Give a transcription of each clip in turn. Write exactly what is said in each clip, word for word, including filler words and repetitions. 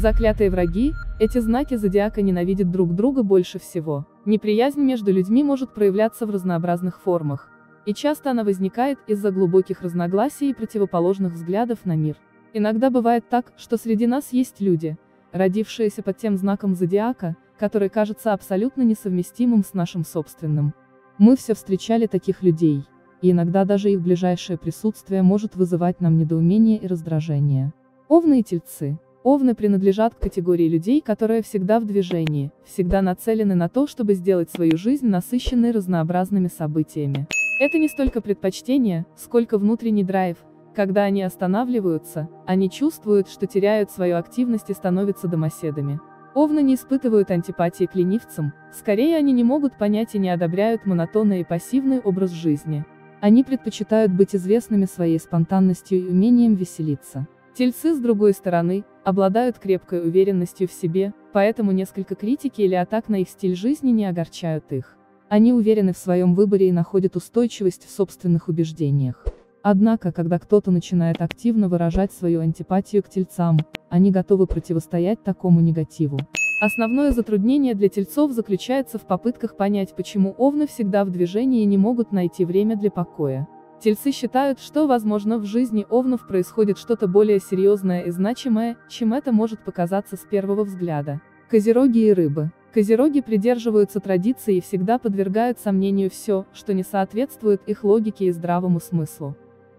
Заклятые враги, эти знаки зодиака ненавидят друг друга больше всего. Неприязнь между людьми может проявляться в разнообразных формах. И часто она возникает из-за глубоких разногласий и противоположных взглядов на мир. Иногда бывает так, что среди нас есть люди, родившиеся под тем знаком зодиака, который кажется абсолютно несовместимым с нашим собственным. Мы все встречали таких людей, и иногда даже их ближайшее присутствие может вызывать нам недоумение и раздражение. Овны и тельцы. Овны принадлежат к категории людей, которые всегда в движении, всегда нацелены на то, чтобы сделать свою жизнь насыщенной разнообразными событиями. Это не столько предпочтение, сколько внутренний драйв. Когда они останавливаются, они чувствуют, что теряют свою активность и становятся домоседами. Овны не испытывают антипатии к ленивцам, скорее они не могут понять и не одобряют монотонный и пассивный образ жизни. Они предпочитают быть известными своей спонтанностью и умением веселиться. Тельцы, с другой стороны, обладают крепкой уверенностью в себе, поэтому несколько критики или атак на их стиль жизни не огорчают их. Они уверены в своем выборе и находят устойчивость в собственных убеждениях. Однако, когда кто-то начинает активно выражать свою антипатию к тельцам, они готовы противостоять такому негативу. Основное затруднение для тельцов заключается в попытках понять, почему овны всегда в движении и не могут найти время для покоя. Тельцы считают, что, возможно, в жизни овнов происходит что-то более серьезное и значимое, чем это может показаться с первого взгляда. Козероги и рыбы. Козероги придерживаются традиций и всегда подвергают сомнению все, что не соответствует их логике и здравому смыслу.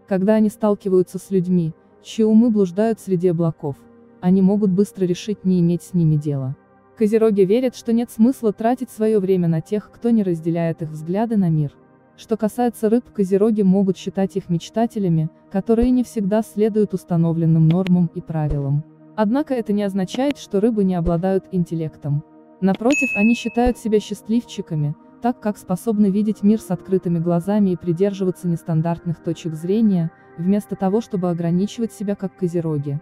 Когда они сталкиваются с людьми, чьи умы блуждают среди облаков, они могут быстро решить не иметь с ними дела. Козероги верят, что нет смысла тратить свое время на тех, кто не разделяет их взгляды на мир. Что касается рыб, козероги могут считать их мечтателями, которые не всегда следуют установленным нормам и правилам. Однако это не означает, что рыбы не обладают интеллектом. Напротив, они считают себя счастливчиками, так как способны видеть мир с открытыми глазами и придерживаться нестандартных точек зрения, вместо того, чтобы ограничивать себя как козероги.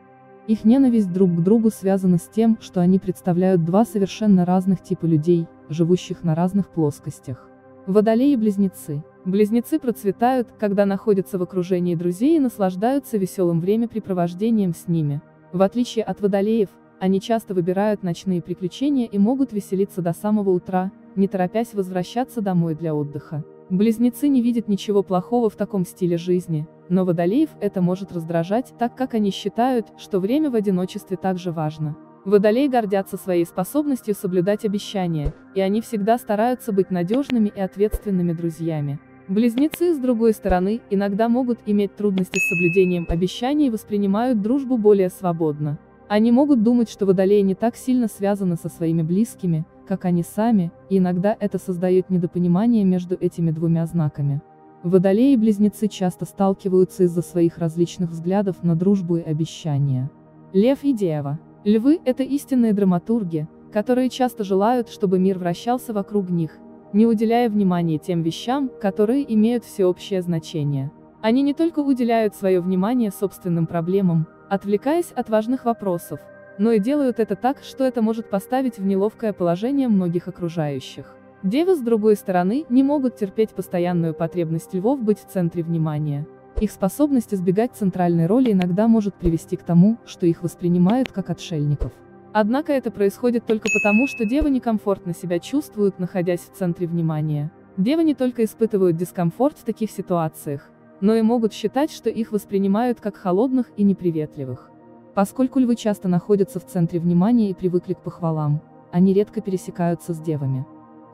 Их ненависть друг к другу связана с тем, что они представляют два совершенно разных типа людей, живущих на разных плоскостях. Водолеи и близнецы. Близнецы процветают, когда находятся в окружении друзей и наслаждаются веселым времяпрепровождением с ними. В отличие от водолеев, они часто выбирают ночные приключения и могут веселиться до самого утра, не торопясь возвращаться домой для отдыха. Близнецы не видят ничего плохого в таком стиле жизни, но водолеев это может раздражать, так как они считают, что время в одиночестве также важно. Водолеи гордятся своей способностью соблюдать обещания, и они всегда стараются быть надежными и ответственными друзьями. Близнецы, с другой стороны, иногда могут иметь трудности с соблюдением обещаний и воспринимают дружбу более свободно. Они могут думать, что водолеи не так сильно связаны со своими близкими, как они сами, и иногда это создает недопонимание между этими двумя знаками. Водолеи и близнецы часто сталкиваются из-за своих различных взглядов на дружбу и обещания. Лев и Дева. Львы – это истинные драматурги, которые часто желают, чтобы мир вращался вокруг них, не уделяя внимания тем вещам, которые имеют всеобщее значение. Они не только уделяют свое внимание собственным проблемам, отвлекаясь от важных вопросов, но и делают это так, что это может поставить в неловкое положение многих окружающих. Девы, с другой стороны, не могут терпеть постоянную потребность львов быть в центре внимания. Их способность избегать центральной роли иногда может привести к тому, что их воспринимают как отшельников. Однако это происходит только потому, что девы некомфортно себя чувствуют, находясь в центре внимания. Девы не только испытывают дискомфорт в таких ситуациях, но и могут считать, что их воспринимают как холодных и неприветливых. Поскольку львы часто находятся в центре внимания и привыкли к похвалам, они редко пересекаются с девами.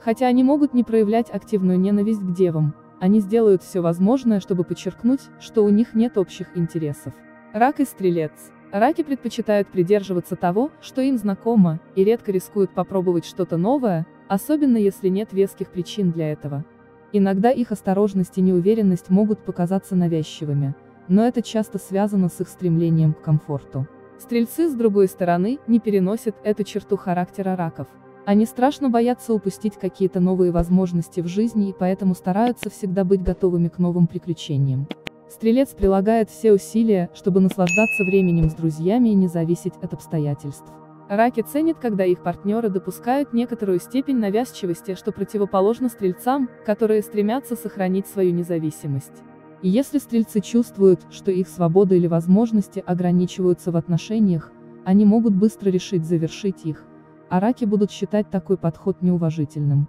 Хотя они могут не проявлять активную ненависть к девам, они сделают все возможное, чтобы подчеркнуть, что у них нет общих интересов. Рак и Стрелец. Раки предпочитают придерживаться того, что им знакомо, и редко рискуют попробовать что-то новое, особенно если нет веских причин для этого. Иногда их осторожность и неуверенность могут показаться навязчивыми, но это часто связано с их стремлением к комфорту. Стрельцы, с другой стороны, не переносят эту черту характера раков. Они страшно боятся упустить какие-то новые возможности в жизни и поэтому стараются всегда быть готовыми к новым приключениям. Стрелец прилагает все усилия, чтобы наслаждаться временем с друзьями и не зависеть от обстоятельств. Раки ценят, когда их партнеры допускают некоторую степень навязчивости, что противоположно стрельцам, которые стремятся сохранить свою независимость. И если стрельцы чувствуют, что их свобода или возможности ограничиваются в отношениях, Они могут быстро решить завершить их. А раки будут считать такой подход неуважительным.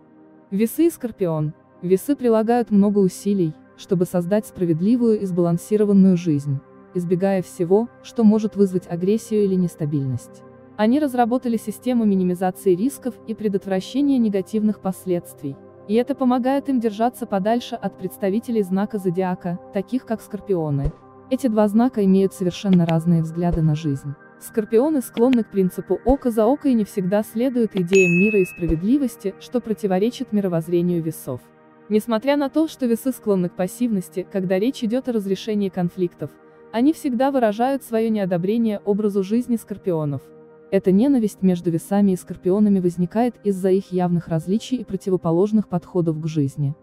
Весы и Скорпион. Весы прилагают много усилий, чтобы создать справедливую и сбалансированную жизнь, избегая всего, что может вызвать агрессию или нестабильность. Они разработали систему минимизации рисков и предотвращения негативных последствий, и это помогает им держаться подальше от представителей знака зодиака, таких как скорпионы. Эти два знака имеют совершенно разные взгляды на жизнь. Скорпионы склонны к принципу «око за око» и не всегда следуют идеям мира и справедливости, что противоречит мировоззрению весов. Несмотря на то, что весы склонны к пассивности, когда речь идет о разрешении конфликтов, они всегда выражают свое неодобрение образу жизни скорпионов. Эта ненависть между весами и скорпионами возникает из-за их явных различий и противоположных подходов к жизни.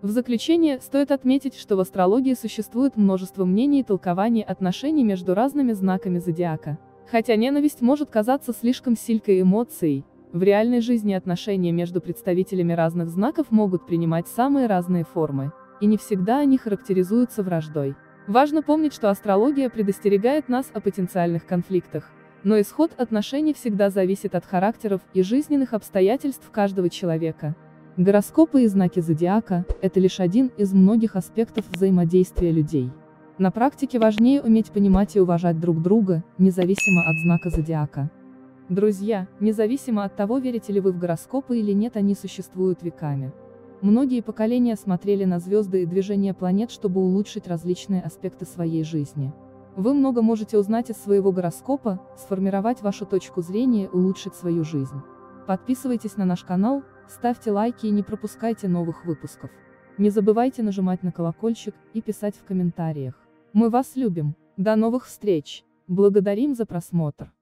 В заключение, стоит отметить, что в астрологии существует множество мнений и толкований отношений между разными знаками зодиака. Хотя ненависть может казаться слишком сильной эмоцией, в реальной жизни отношения между представителями разных знаков могут принимать самые разные формы, и не всегда они характеризуются враждой. Важно помнить, что астрология предостерегает нас о потенциальных конфликтах, но исход отношений всегда зависит от характеров и жизненных обстоятельств каждого человека. Гороскопы и знаки зодиака – это лишь один из многих аспектов взаимодействия людей. На практике важнее уметь понимать и уважать друг друга, независимо от знака зодиака. Друзья, независимо от того, верите ли вы в гороскопы или нет, они существуют веками. Многие поколения смотрели на звезды и движения планет, чтобы улучшить различные аспекты своей жизни. Вы много можете узнать из своего гороскопа, сформировать вашу точку зрения, улучшить свою жизнь. Подписывайтесь на наш канал, ставьте лайки и не пропускайте новых выпусков. Не забывайте нажимать на колокольчик и писать в комментариях. Мы вас любим. До новых встреч. Благодарим за просмотр.